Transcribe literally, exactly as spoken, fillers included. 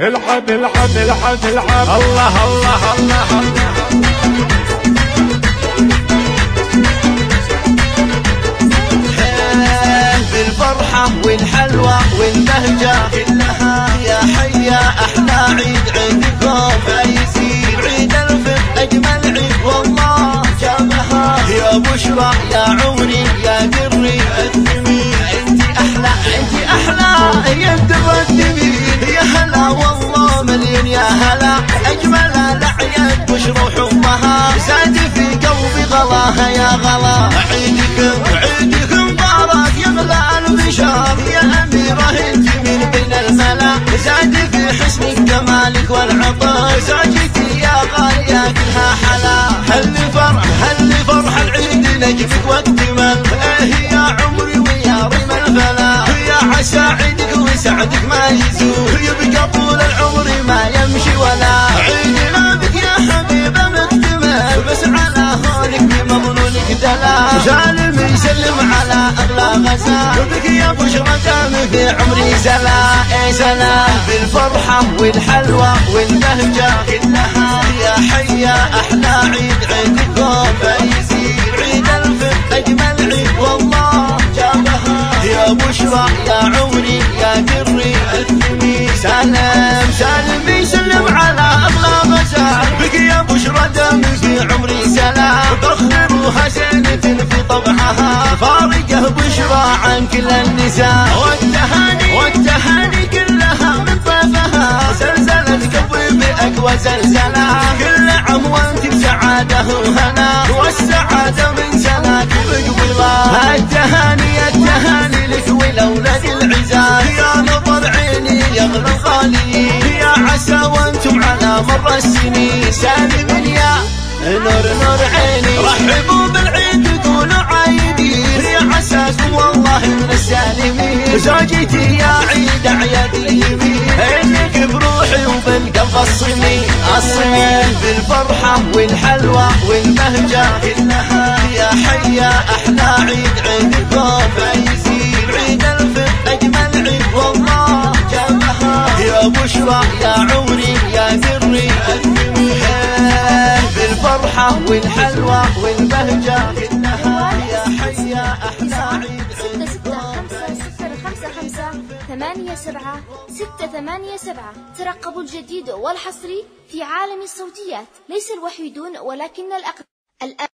الحب الحب الحب الحب الله الله الله حال بالفرحة والحلوة والبهجة كلها يا حيا أحلى عيد عندكم فايزين عيد الفطر أجمل عيد والله جابها يا بشرى يا عمري يا دري أنتي أحلى أنتي أحلى يا مترتبين يا هلا والله مليون يا هلا أجملها لعياد وش روح أمها زاد في قلبي غلاها يا غلا عيدكم عيدكم مبارك يملى البشر يا أميرة انت من بين الملا زاد في حسنك جمالك والعطاء زوجتي يا غالية كلها حلا هل فرح هل فرح العيد نجمك والدمل يا عمري ويا ريم الفلا يا عسى عيدك سعدك ما يزول يبقى طول العمر ما يمشي ولا عيدنا بك يا حبيبه مكتمل بس على هونك بمظنونك دلال سالم يسلم على اغلى غزال بك يا بشرى في عمري سلام اي سلام بالفرحه والحلوه والبهجه كلها يا حيا احلى عيد عندكم فايزين عيد الفطر اجمل عيد والله جابها يا بشرى يا عمري يا دري أثمي سالم سالم يسلم على أغلى غزال بقي يا بشرى دمك في عمري سلام تخبرها زينة في طبعها فارقه بشرى عن كل النساء والتهاني والتهاني كلها من طافها زلزلت قلبي بأقوى زلزلة كل عام وانت بسعادة وهنا والسعادة من سلاك بقبل الله التهاني التهاني لك ولولد العزاز يا نظر عيني يغلى خالي يا عسى وانتم على مر السنين سالم يا نور نور عيني رحبوا بالعيد قولوا عايدين يا عساكم والله من السالمين زوجتي يا عيد اعيادي انك بروحي وبالقلب الصمي الصمي بالفرحه والحلوه والبهجه كلها يا حيا احلى عيد عندكم فايزين عيد الفطر اجمل عيد والله جابها يا بشرى يا عمري يا دري بالفرحه والحلوه والبهجه كلها يا حيا احلى عيد ستة ثمانية سبعة ستة ثمانية سبعة. ترقبوا الجديد والحصري في عالم الصوتيات، ليس الوحيدون ولكن الأقرب.